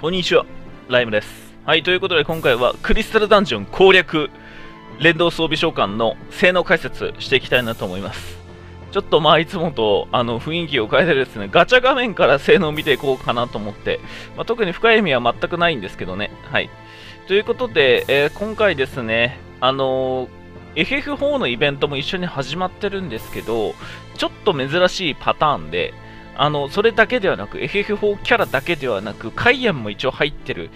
こんにちは、ライムです。はい、ということで今回はクリスタルダンジョン攻略連動装備召喚の性能解説していきたいなと思います。ちょっといつもと雰囲気を変えてですね、ガチャ画面から性能を見ていこうかなと思って、特に深い意味は全くないんですけどね。はい。ということで、今回ですね、FF4 のイベントも一緒に始まってるんですけど、ちょっと珍しいパターンで、それだけではなく FF4 キャラだけではなくカイアンも一応入ってる、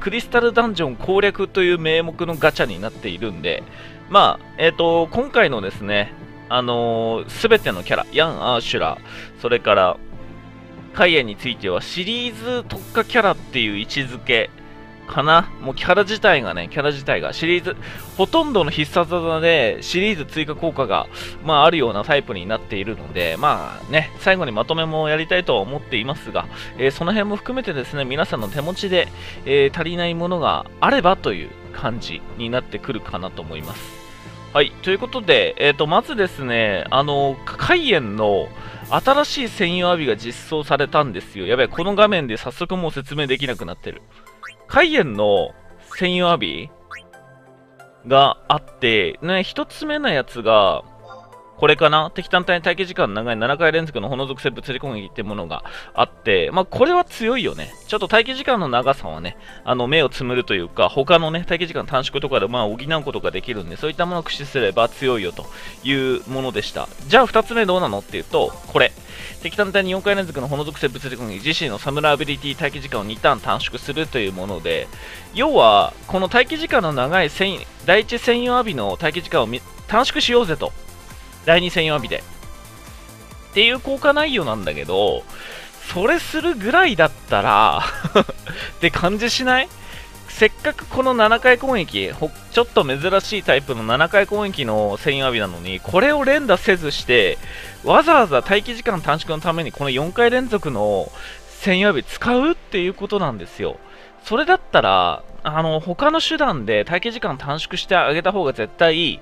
クリスタルダンジョン攻略という名目のガチャになっているんで、今回のですね、全てのキャラ、ヤン、アーシュラ、それからカイアンについてはシリーズ特化キャラっていう位置づけかな。もうキャラ自体がシリーズ、ほとんどの必殺技でシリーズ追加効果が、あるようなタイプになっているので、最後にまとめもやりたいとは思っていますが、その辺も含めてですね、皆さんの手持ちで、足りないものがあればという感じになってくるかなと思います。はい、ということで、まずですね、カイエンの新しい専用アビが実装されたんですよ。やべえ、この画面で早速もう説明できなくなってる。カイエンの専用アビがあって、ね、一つ目のやつが、これかな、敵単体に耐久時間の長い7回連続の炎属性物理攻撃ってものがあって、これは強いよね。ちょっと耐久時間の長さはね、目をつむるというか、他のね、耐久時間短縮とかで補うことができるんで、そういったものを駆使すれば強いよというものでした。じゃあ2つ目どうなのっていうと、これ。敵単体に4回連続の炎属性物理攻撃、自身のサムラーアビリティ待機時間を2ターン短縮するというもので、要は、この待機時間の長い第1専用アビの待機時間を短縮しようぜと。第2専用アビでっていう効果内容なんだけど、それするぐらいだったらって感じしない？せっかくこの7回攻撃、ちょっと珍しいタイプの7回攻撃の専用アビなのに、これを連打せずしてわざわざ待機時間短縮のためにこの4回連続の専用アビ使うっていうことなんですよ。それだったら他の手段で待機時間短縮してあげた方が絶対いい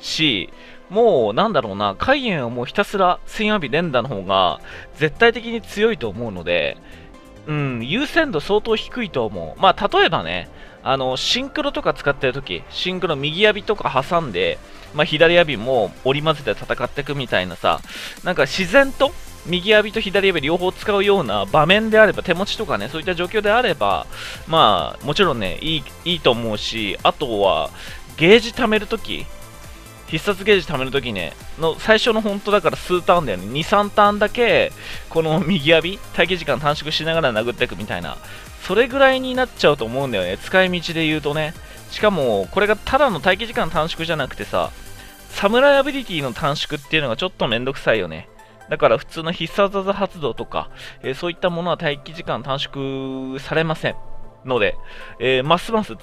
し、もうなんだろうな、カイエンはもうひたすら専用アビ連打の方が絶対的に強いと思うので、優先度相当低いと思う。例えばね、シンクロとか使ってるとき、シンクロ右アビとか挟んで、左アビも織り交ぜて戦っていくみたいなさ、なんか自然と右アビと左アビ両方使うような場面であれば、手持ちとかね、そういった状況であれば、もちろんね、いいと思うし、あとはゲージ貯めるとき、必殺ゲージ貯めるときね、最初の本当だから数ターンだよね。2、3ターンだけ、この右アビ、待機時間短縮しながら殴っていくみたいな、それぐらいになっちゃうと思うんだよね。使い道で言うとね。しかも、これがただの待機時間短縮じゃなくてさ、サムライアビリティの短縮っていうのがちょっとめんどくさいよね。だから普通の必殺技発動とか、そういったものは待機時間短縮されません。ので、ますます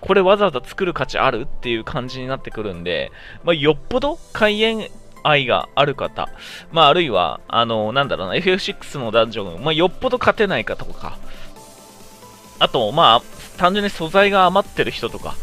これわざわざ作る価値あるっていう感じになってくるんで、よっぽど開演愛がある方、あるいはなんだろうな、 FF6 のダンジョン、よっぽど勝てない方とか、あと単純に素材が余ってる人とか、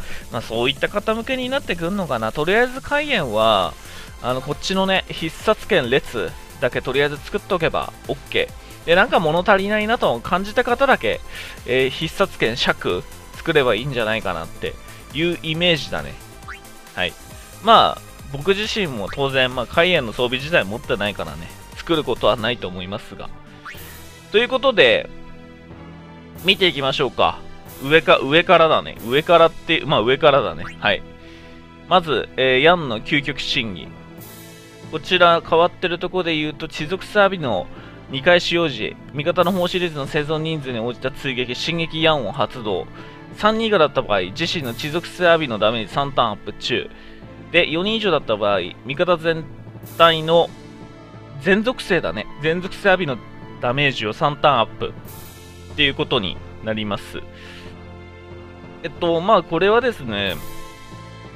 そういった方向けになってくるのかな。とりあえず開演はこっちのね、必殺剣列だけとりあえず作っとけば OK。で、なんか物足りないなと感じた方だけ、必殺剣尺作ればいいんじゃないかなっていうイメージだね。はい。僕自身も当然、カイエンの装備自体持ってないからね、作ることはないと思いますが。ということで、見ていきましょうか。上からだね。上からだね。はい。まず、ヤンの究極審議。こちら、変わってるところで言うと、地属性アビの2回使用時、味方の砲シリーズの生存人数に応じた追撃、進撃ヤンを発動。3人以下だった場合、自身の地属性アビのダメージ3ターンアップ中。で、4人以上だった場合、味方全体の全属性だね。全属性アビのダメージを3ターンアップ。っていうことになります。これはですね、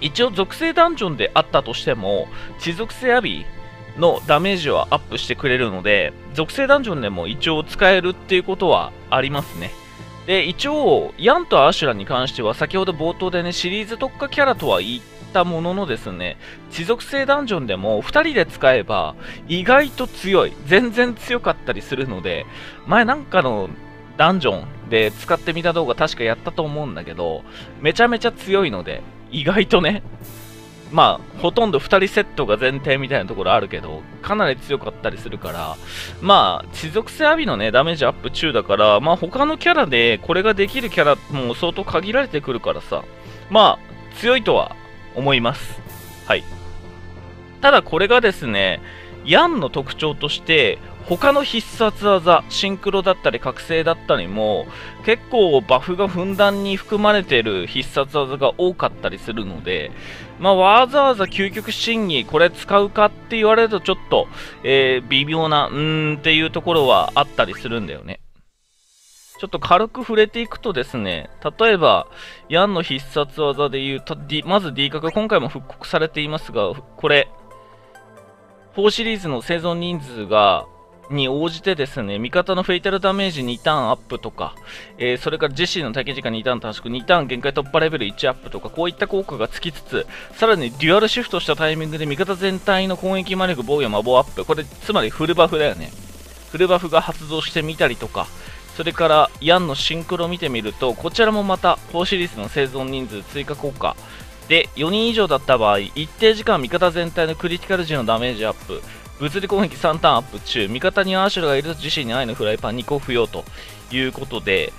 一応属性ダンジョンであったとしても、地属性アビのダメージはアップしてくれるので、属性ダンジョンでも一応使えるっていうことはありますね。で、一応ヤンとアシュラに関しては先ほど冒頭でね、シリーズ特化キャラとは言ったもののですね、地属性ダンジョンでも2人で使えば意外と強い、全然強かったりするので、前なんかのダンジョンで使ってみた動画確かやったと思うんだけど、めちゃめちゃ強いので、意外とね、まあほとんど2人セットが前提みたいなところあるけど、かなり強かったりするから、まあ持続性アビのねダメージアップ中だから、まあ他のキャラでこれができるキャラも相当限られてくるからさ、まあ強いとは思います。はい。ただこれがですね、ヤンの特徴として他の必殺技、シンクロだったり覚醒だったりも結構バフがふんだんに含まれている必殺技が多かったりするので、まあ、わざわざ究極真偽これ使うかって言われるとちょっと、微妙なっていうところはあったりするんだよね。ちょっと軽く触れていくとですね、例えばヤンの必殺技でいうと、まず D 角、今回も復刻されていますが、これ4シリーズの生存人数がに応じてですね、味方のフェイタルダメージ2ターンアップとか、それからジェシーの待機時間2ターン短縮、2ターン限界突破レベル1アップとか、こういった効果がつきつつ、さらにデュアルシフトしたタイミングで味方全体の攻撃魔力、防御、魔防アップ、これつまりフルバフだよね。フルバフが発動してみたりとか、それからヤンのシンクロを見てみると、こちらもまた4シリーズの生存人数追加効果で4人以上だった場合、一定時間味方全体のクリティカル時のダメージアップ、物理攻撃3ターンアップ中、味方にアーシュラがいると自身に愛のフライパン2個不要ということで、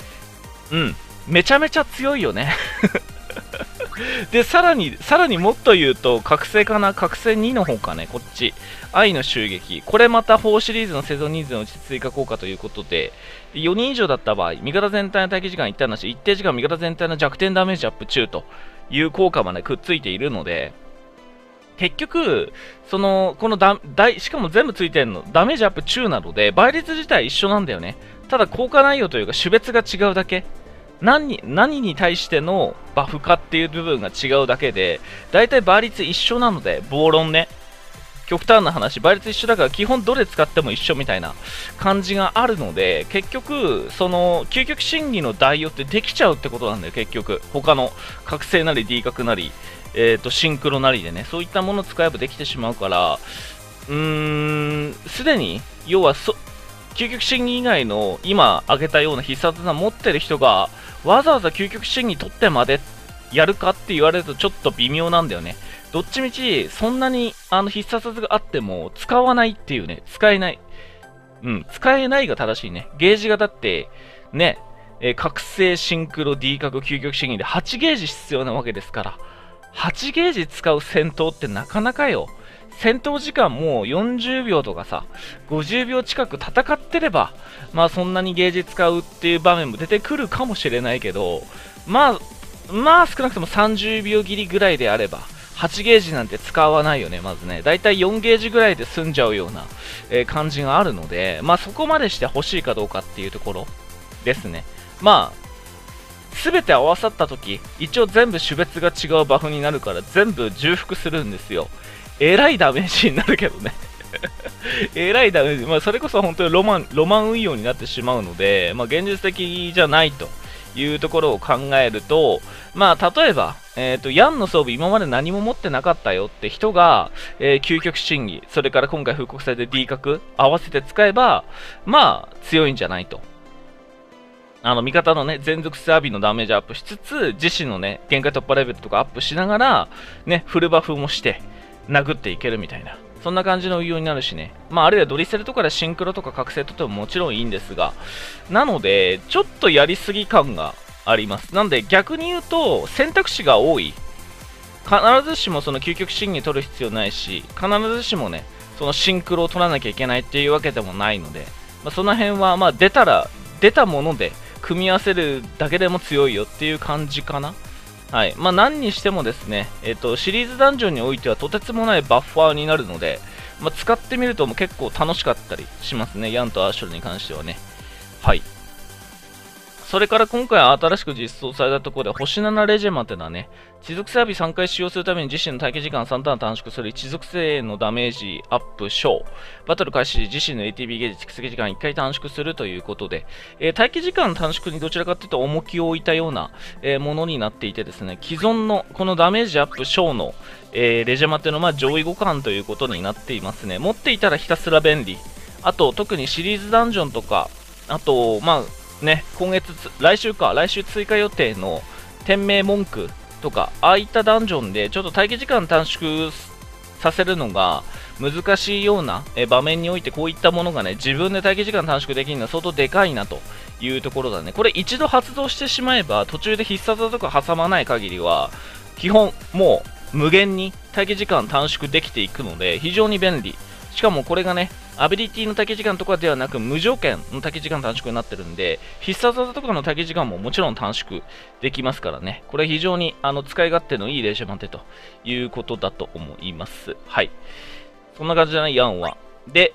めちゃめちゃ強いよねで、さらにもっと言うと、覚醒かな、覚醒2の方かね、こっち愛の襲撃、これまた4シリーズの生存人数のうち追加効果ということで、4人以上だった場合、味方全体の待機時間1ターンなし、一定時間味方全体の弱点ダメージアップ中という効果までくっついているので、結局、しかも全部ついてるの、ダメージアップ中なので、倍率自体一緒なんだよね。ただ効果内容というか、種別が違うだけ。何に対してのバフかっていう部分が違うだけで、大体倍率一緒なので、暴論ね。極端な話、倍率一緒だから基本どれ使っても一緒みたいな感じがあるので、結局、究極真偽の代用ってできちゃうってことなんだよ、結局。他の覚醒なり D 角なり、シンクロなりでね、そういったものを使えばできてしまうから、すでに、要は究極真偽以外の今挙げたような必殺技持ってる人が、わざわざ究極真偽取ってまでやるかって言われるとちょっと微妙なんだよね。どっちみち、そんなに必殺技があっても使わないっていうね、使えない。使えないが正しいね。ゲージがだって、ね、覚醒、シンクロ、D 角、究極真偽で8ゲージ必要なわけですから。8ゲージ使う戦闘ってなかなかよ。戦闘時間もう40秒とかさ、50秒近く戦ってれば、まあそんなにゲージ使うっていう場面も出てくるかもしれないけど、まあ少なくとも30秒切りぐらいであれば、8ゲージなんて使わないよね、まずね。だいたい4ゲージぐらいで済んじゃうような、感じがあるので、まあそこまでして欲しいかどうかっていうところですね。まあ全て合わさったとき、一応全部種別が違うバフになるから、全部重複するんですよ。えらいダメージになるけどね。えらいダメージ。まあ、それこそ本当にロマン運用になってしまうので、まあ、現実的じゃないというところを考えると、まあ、例えば、ヤンの装備今まで何も持ってなかったよって人が、究極真偽、それから今回復刻されて D 角合わせて使えば、まあ、強いんじゃないと。味方のね、全属性アビのダメージアップしつつ、自身のね、限界突破レベルとかアップしながら、ね、フルバフもして、殴っていけるみたいな。そんな感じの運用になるしね。まあ、あるいはドリセルとかでシンクロとか覚醒とってももちろんいいんですが、なので、ちょっとやりすぎ感があります。なんで、逆に言うと、選択肢が多い。必ずしもその究極真偽取る必要ないし、必ずしもね、そのシンクロを取らなきゃいけないっていうわけでもないので、まあ、その辺は、まあ、出たもので、組み合わせるだけでも強いよっていう感じかな。はい。まあ、何にしてもですね、シリーズダンジョンにおいてはとてつもないバッファーになるので、まあ、使ってみるとも結構楽しかったりしますね。ヤンとアーシュルに関してはね。はい。それから今回新しく実装されたところで、星7レジェマってのはね、持続性アビ3回使用するために自身の待機時間3ターン短縮する、持続性のダメージアップ小、バトル開始時自身の ATB ゲージ蓄積時間1回短縮するということで、待機時間短縮にどちらかというと重きを置いたような、ものになっていてですね、既存のこのダメージアップ小の、レジェマっていうのは上位互換ということになっていますね。持っていたらひたすら便利。あと特にシリーズダンジョンとか、あとまあね、来週追加予定の天命文句とか、ああいったダンジョンでちょっと待機時間短縮させるのが難しいような場面において、こういったものがね、自分で待機時間短縮できるのは相当でかいなというところだね。これ一度発動してしまえば、途中で必殺技とか挟まない限りは基本もう無限に待機時間短縮できていくので非常に便利。しかもこれがね、アビリティの待機時間とかではなく無条件の待機時間短縮になってるんで、必殺技とかの待機時間ももちろん短縮できますからね。これ非常に使い勝手のいいレジェマンテということだと思います。はい、そんな感じじゃないヤンは。で、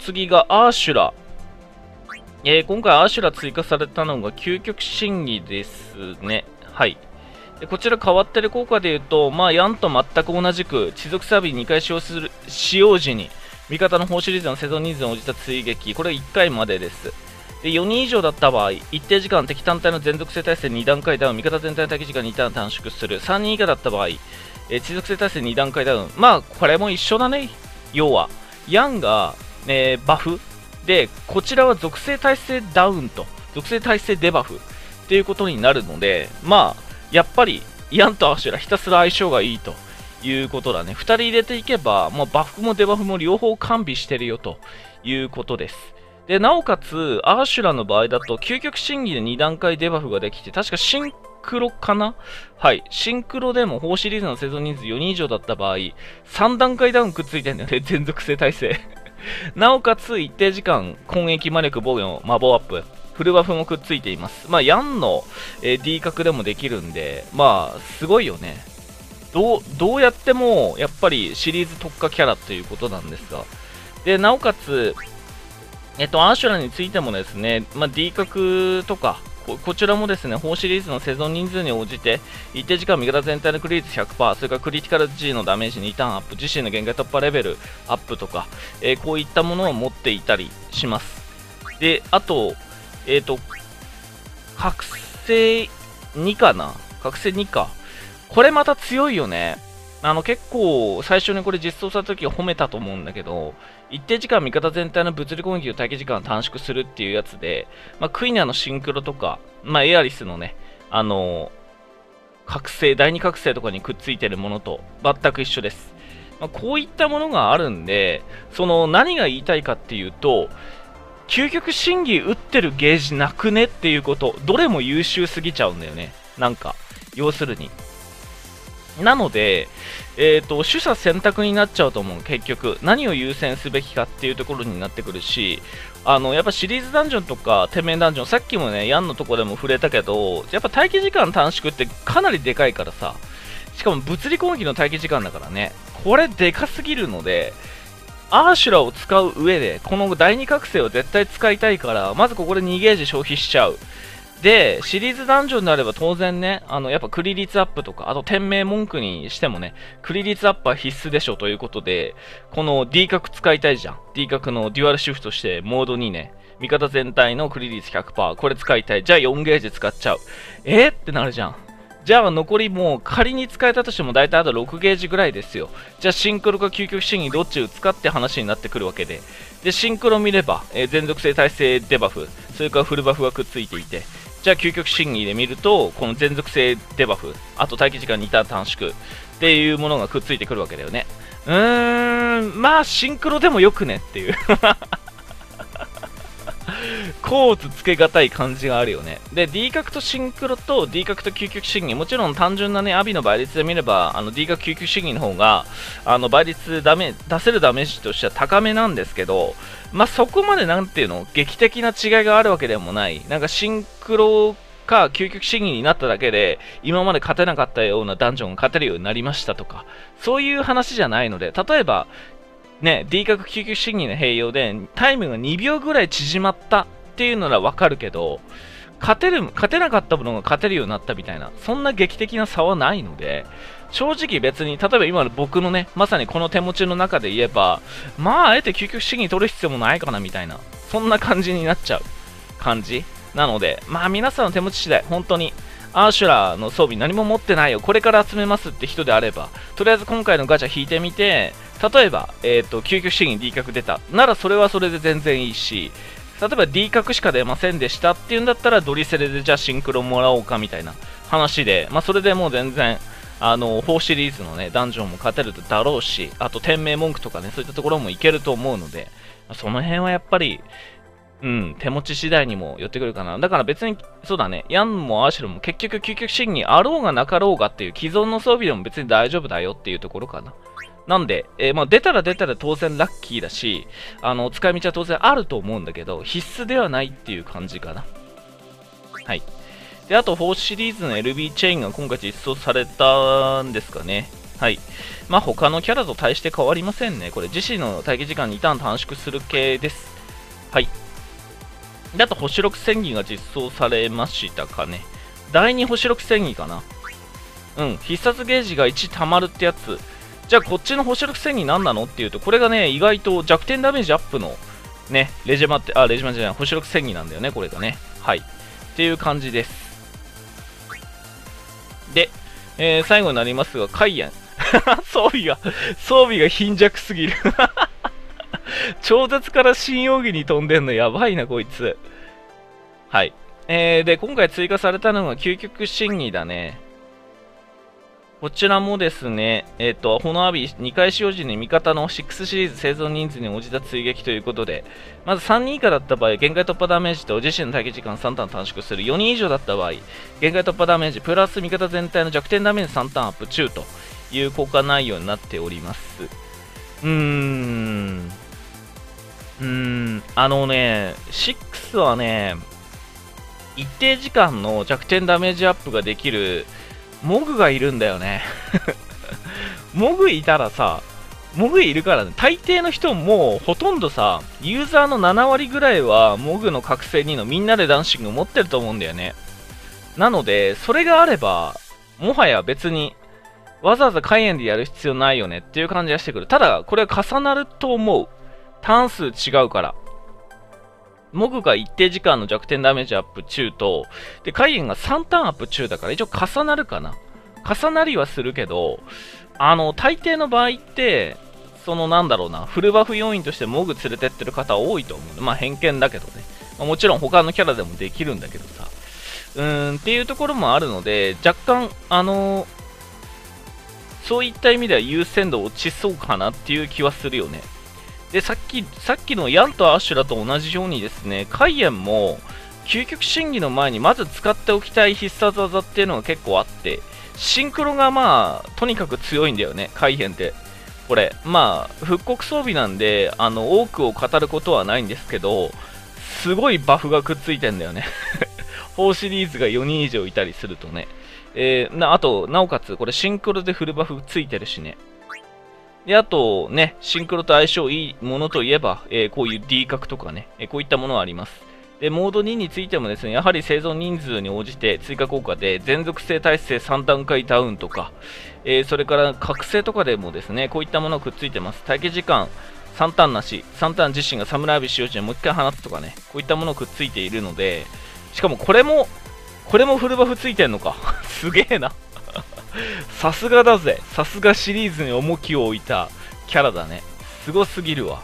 次がアーシュラ。今回アーシュラ追加されたのが究極真偽ですね。はい、でこちら変わってる効果で言うと、まあヤンと全く同じく地続サービス2回使用時に味方の砲手リーズの生存人数に応じた追撃、これ1回までです。で4人以上だった場合、一定時間敵単体の全属性体制2段階ダウン、味方全体の待機時間2ターン短縮する。3人以下だった場合、地属性体制2段階ダウン。まあこれも一緒だね。要はヤンが、バフで、こちらは属性耐性ダウンと属性耐性デバフっていうことになるので、まあやっぱりヤンとアシュラひたすら相性がいいということだね。2人入れていけば、まあ、バフもデバフも両方完備してるよということです。でなおかつアーシュラの場合だと究極真偽で2段階デバフができて、確かシンクロかな。はい、シンクロでも砲シリーズの生存人数4人以上だった場合3段階ダウンくっついてるんだよね、全属性耐性なおかつ一定時間攻撃魔力防御の魔法アップ、フルバフもくっついています。まあヤンの D 角でもできるんで、まあすごいよね。どうやってもやっぱりシリーズ特化キャラということなんですが、でなおかつ、アーシュラについてもですね、まあ、D 角とか こちらもですね、砲シリーズの生存人数に応じて一定時間味方全体のクリーズ 100%、それからクリティカル G のダメージ2ターンアップ、自身の限界突破レベルアップとか、こういったものを持っていたりします。であと覚醒2かな、覚醒2か、これまた強いよね。結構最初にこれ実装された時は褒めたと思うんだけど、一定時間味方全体の物理攻撃の待機時間を短縮するっていうやつで、まあ、クイナのシンクロとか、まあ、エアリスのね、覚醒第2覚醒とかにくっついてるものと全く一緒です。まあ、こういったものがあるんで、その何が言いたいかっていうと、究極真偽打ってるゲージなくねっていうこと、どれも優秀すぎちゃうんだよね、なんか要するに。なので、取捨選択になっちゃうと思う。結局何を優先すべきかっていうところになってくるし、やっぱシリーズダンジョンとか天命ダンジョン、さっきもねヤンのとこでも触れたけど、やっぱ待機時間短縮ってかなりでかいからさ、しかも物理攻撃の待機時間だからね、これでかすぎるので、アーシュラを使う上でこの第2覚醒を絶対使いたいから、まずここで2ゲージ消費しちゃう。でシリーズダンジョンであれば当然ね、やっぱクリ率アップとか、あと天命文句にしてもね、クリ率アップは必須でしょということで、この D 角使いたいじゃん。 D 角のデュアルシフトしてモード2ね、味方全体のクリ率 100%、 これ使いたい。じゃあ4ゲージ使っちゃう、ってなるじゃん。じゃあ残りもう仮に使えたとしても大体あと6ゲージぐらいですよ。じゃあシンクロか究極真偽どっち打つかって話になってくるわけで、シンクロ見れば、全属性耐性デバフ、それからフルバフがくっついていて、じゃあ究極真偽で見るとこの全属性デバフ、あと待機時間2ターン短縮っていうものがくっついてくるわけだよね。まあシンクロでもよくねっていうコーツつけがたい感じがあるよね。で D 角とシンクロと D 角と究極真偽、もちろん単純なねアビの倍率で見ればD 角究極真偽の方が倍率出せるダメージとしては高めなんですけど、まあそこまでなんていうの劇的な違いがあるわけでもない。なんかシンクロか究極真偽になっただけで今まで勝てなかったようなダンジョンが勝てるようになりましたとか、そういう話じゃないので、例えばね、D 角究極真偽の併用でタイムが2秒ぐらい縮まったっていうのは分かるけど、勝てなかったものが勝てるようになったみたいな、そんな劇的な差はないので、正直別に例えば今の僕のねまさにこの手持ちの中で言えば、まああえて究極真偽取る必要もないかなみたいな、そんな感じになっちゃう感じなので、まあ皆さんの手持ち次第。本当にアーシュラの装備何も持ってないよ、これから集めますって人であれば、とりあえず今回のガチャ引いてみて、例えば究極真偽 D 角出たならそれはそれで全然いいし、例えば D 角しか出ませんでしたっていうんだったらドリセレでじゃあシンクロもらおうかみたいな話で、まあ、それでもう全然4シリーズの、ね、ダンジョンも勝てるだろうし、あと天命文句とかね、そういったところもいけると思うので、その辺はやっぱり、うん、手持ち次第にも寄ってくるかな。だから別に、そうだね、ヤンもアシュルも結局究極主義にあろうがなかろうがっていう既存の装備でも別に大丈夫だよっていうところかな。なんで、まあ、出たら当然ラッキーだし、使い道は当然あると思うんだけど、必須ではないっていう感じかな。はい。で、あと4シリーズの LB チェインが今回実装されたんですかね。はい。まあ、他のキャラと大して変わりませんね。これ自身の待機時間2ターン短縮する系です。はい。で、あと星6戦技が実装されましたかね。第2星6戦技かな。うん。必殺ゲージが1溜まるってやつ。じゃあこっちの星6戦技何なのっていうと、これがね、意外と弱点ダメージアップのね、レジェマじゃない、星6戦技なんだよね、これがね。はい。っていう感じです。で、最後になりますが、カイエン。装備が貧弱すぎる。超絶から新奥義に飛んでんのやばいな、こいつ。はい。で、今回追加されたのが究極真偽だね。こちらもですね、このアビ2回使用時に味方の6シリーズ生存人数に応じた追撃ということで、まず3人以下だった場合、限界突破ダメージと自身の待機時間3ターン短縮する。4人以上だった場合、限界突破ダメージプラス味方全体の弱点ダメージ3ターンアップ中という効果内容になっております。6はね、一定時間の弱点ダメージアップができるモグがいるんだよね。モグいたらさ、モグいるからね、大抵の人もほとんどさ、ユーザーの7割ぐらいはモグの覚醒2のみんなでダンシング持ってると思うんだよね。なので、それがあれば、もはや別にわざわざ開演でやる必要ないよねっていう感じがしてくる。ただ、これは重なると思う。ターン数違うから。モグが一定時間の弱点ダメージアップ中と、で、カイエンが3ターンアップ中だから、一応重なるかな。重なりはするけど、大抵の場合って、フルバフ要員としてモグ連れてってる方多いと思う。まあ、偏見だけどね。まあ、もちろん他のキャラでもできるんだけどさ。っていうところもあるので、若干、そういった意味では優先度落ちそうかなっていう気はするよね。で、さっきのヤンとアシュラと同じようにですね、カイエンも究極真偽の前にまず使っておきたい必殺技っていうのが結構あって、シンクロがまあ、とにかく強いんだよね、カイエンって。これ、まあ、復刻装備なんで、多くを語ることはないんですけど、すごいバフがくっついてんだよね。4シリーズが4人以上いたりするとね。なおかつ、これシンクロでフルバフついてるしね。で、あとね、シンクロと相性いいものといえば、こういう D 角とかね、こういったものはあります。で、モード2についてもですね、やはり生存人数に応じて追加効果で、全属性耐性3段階ダウンとか、それから覚醒とかでもですね、こういったものがくっついてます。待機時間3ターンなし、3ターン自身が侍アビ使用時にもう1回放つとかね、こういったものがくっついているので、しかもこれもフルバフついてんのか。すげえな。さすがだぜ。さすがシリーズに重きを置いたキャラだね。すごすぎるわ。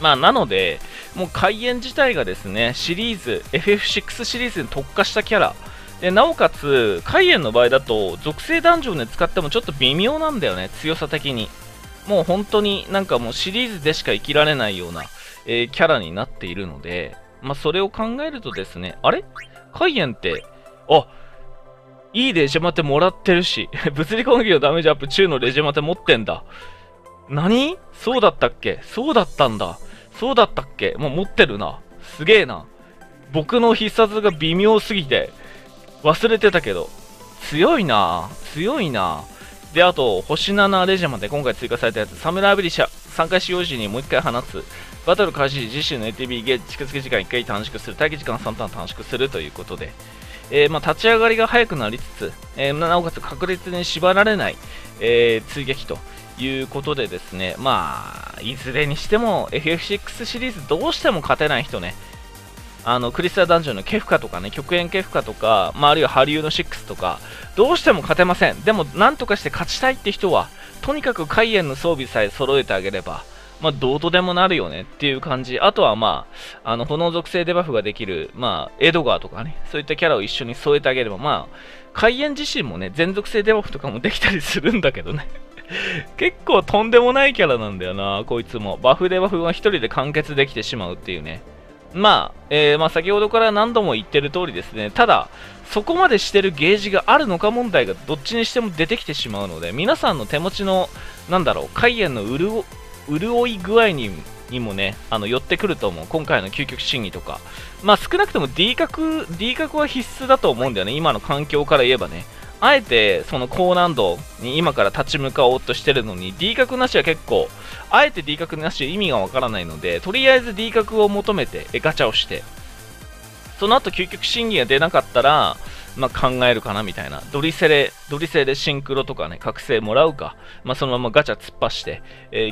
まあ、なので、もう開演自体がですね、シリーズ、FF6 シリーズに特化したキャラ。で、なおかつ、開演の場合だと、属性ダンジョンで使ってもちょっと微妙なんだよね、強さ的に。もう本当になんかもうシリーズでしか生きられないような、キャラになっているので、まあ、それを考えるとですね、あれ開演って、いいレジェマテもらってるし、物理攻撃のダメージアップ中のレジェマテ持ってんだ。何？そうだったっけ？そうだったんだ。そうだったっけ？もう持ってるな。すげえな。僕の必殺が微妙すぎて、忘れてたけど。強いな。強いな。で、あと、星7レジェマテ今回追加されたやつ、サムラービリシャ、3回使用時にもう1回放つ。バトル開始時自身の ATB ゲージ、近づき時間1回短縮する。待機時間3ターン短縮するということで。まあ、立ち上がりが早くなりつつ、なおかつ確率に縛られない、追撃ということでですね、まあ、いずれにしても FF6 シリーズどうしても勝てない人ね、クリスタルダンジョンのケフカとかね、極限ケフカとか、まあ、あるいはハリウの6とか、どうしても勝てません。でも、なんとかして勝ちたいって人は、とにかくカイエンの装備さえ揃えてあげれば、まあ、どうとでもなるよねっていう感じ。あとは、まあ、炎属性デバフができる、まあ、エドガーとかね、そういったキャラを一緒に添えてあげれば、まあ、海炎自身もね、全属性デバフとかもできたりするんだけどね。結構とんでもないキャラなんだよな、こいつも。バフデバフが一人で完結できてしまうっていうね。まあ、まあ先ほどから何度も言ってる通りですね、ただ、そこまでしてるゲージがあるのか問題がどっちにしても出てきてしまうので、皆さんの手持ちの、なんだろう、海炎の潤い具合にもね、寄ってくると思う、今回の究極審議とか。まあ少なくとも D角は必須だと思うんだよね、今の環境から言えばね。あえてその高難度に今から立ち向かおうとしてるのに D 角なしは結構、あえて D 角なしは意味がわからないので、とりあえず D 角を求めてガチャをして、その後究極審議が出なかったら、まあ、考えるかなみたいな。ドリセレでシンクロとかね、覚醒もらうか、まあ、そのままガチャ突っ走って、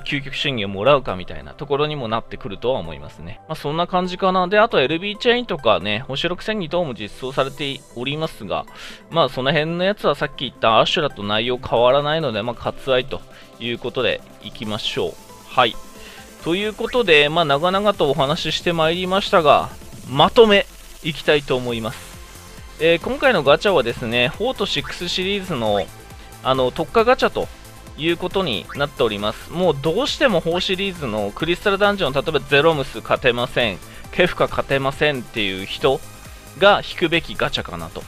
究極審議をもらうかみたいなところにもなってくるとは思いますね。まあ、そんな感じかな。で、あと LB チェインとかね、星6戦議等も実装されておりますが、まあ、その辺のやつはさっき言ったアシュラと内容変わらないので、まあ、割愛ということでいきましょう。はい。ということで、まあ、長々とお話ししてまいりましたが、まとめいきたいと思います。今回のガチャはですね、4と6シリーズの特化ガチャということになっております。もうどうしても4シリーズのクリスタルダンジョン、例えばゼロムス勝てません、ケフカ勝てませんっていう人が引くべきガチャかなと。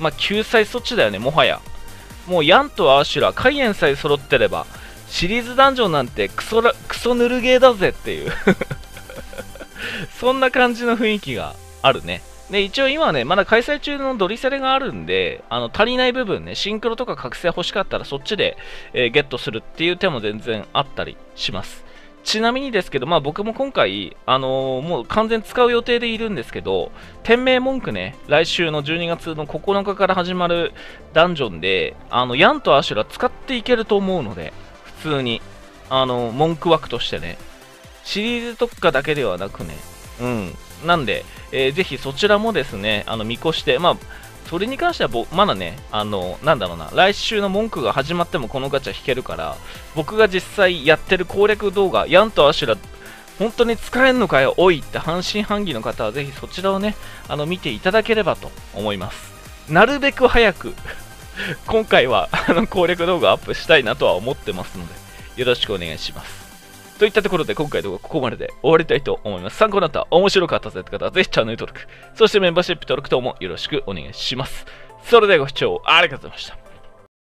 まあ、救済措置だよね、もはや。もうヤンとアーシュラ、カイエンさえ揃ってれば、シリーズダンジョンなんてクソぬるゲーだぜっていう、そんな感じの雰囲気があるね。で、一応今はね、まだ開催中のドリセレがあるんで、足りない部分ね、シンクロとか覚醒欲しかったらそっちで、ゲットするっていう手も全然あったりします。ちなみにですけど、まあ僕も今回、もう完全使う予定でいるんですけど、天命文句ね、来週の12月の9日から始まるダンジョンで、ヤンとアシュラ使っていけると思うので、普通に、文句枠としてね、シリーズ特化だけではなくね、うん。なんで、ぜひそちらもですね、見越して、まあ、それに関してはまだね、なんだろうな、来週の文句が始まってもこのガチャ引けるから、僕が実際やってる攻略動画、ヤンとアシュラ、本当に使えんのかよ、おいって半信半疑の方は、ぜひそちらをね、見ていただければと思います。なるべく早く、今回は攻略動画アップしたいなとは思ってますので、よろしくお願いします。といったところで今回の動画ここまでで終わりたいと思います。参考になった、面白かったという方はぜひチャンネル登録、そしてメンバーシップ登録等もよろしくお願いします。それではご視聴ありがとうございました。